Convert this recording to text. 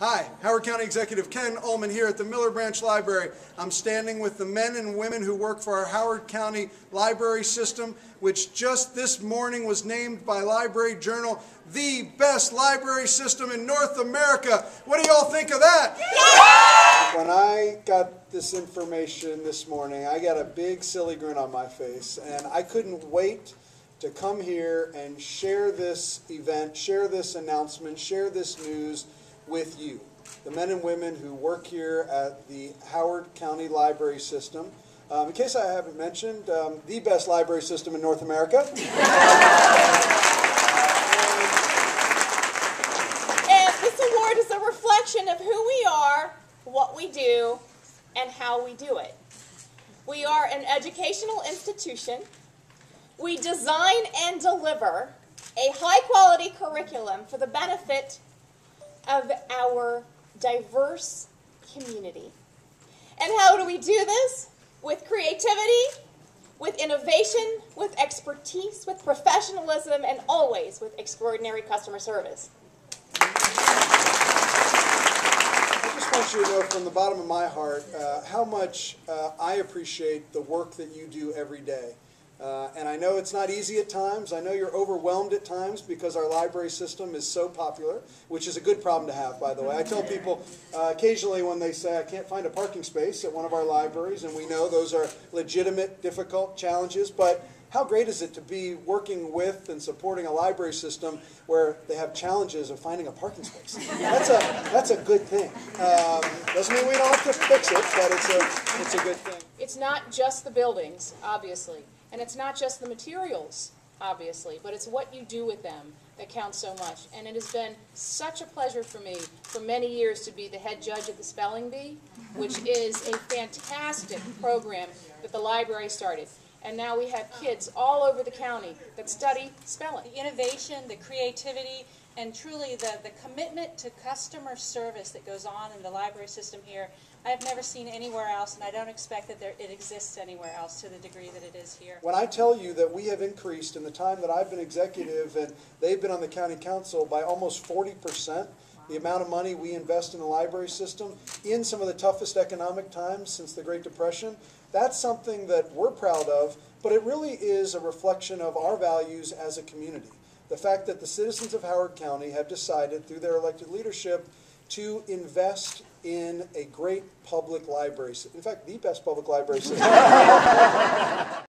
Hi, Howard County Executive Ken Ulman here at the Miller Branch Library. I'm standing with the men and women who work for our Howard County Library System, which just this morning was named by Library Journal the best library system in North America. What do y'all think of that? Yeah! When I got this information this morning, I got a big silly grin on my face, and I couldn't wait to come here and share this event, share this announcement, share this news with you, the men and women who work here at the Howard County Library System. In case I haven't mentioned, the best library system in North America. And this award is a reflection of who we are, what we do, and how we do it. We are an educational institution. We design and deliver a high-quality curriculum for the benefit of our diverse community. And how do we do this? With creativity, with innovation, with expertise, with professionalism, and always with extraordinary customer service. I just want you to know from the bottom of my heart how much I appreciate the work that you do every day. And I know it's not easy at times. I know you're overwhelmed at times because our library system is so popular, which is a good problem to have, by the way. I tell people occasionally when they say, I can't find a parking space at one of our libraries, and we know those are legitimate, difficult challenges, but how great is it to be working with and supporting a library system where they have challenges of finding a parking space? That's a good thing. Doesn't mean we don't have to fix it, but it's a good thing. It's not just the buildings, obviously. And it's not just the materials, obviously, but it's what you do with them that counts so much. And it has been such a pleasure for me for many years to be the head judge at the Spelling Bee, which is a fantastic program that the library started. And now we have kids all over the county that study spelling. The innovation, the creativity, and truly the commitment to customer service that goes on in the library system here, I have never seen anywhere else, and I don't expect that it exists anywhere else to the degree that it is here. When I tell you that we have increased in the time that I've been executive and they've been on the county council by almost 40%, the amount of money we invest in the library system in some of the toughest economic times since the Great Depression, that's something that we're proud of, but it really is a reflection of our values as a community. The fact that the citizens of Howard County have decided through their elected leadership to invest in a great public library, in fact, the best public library system.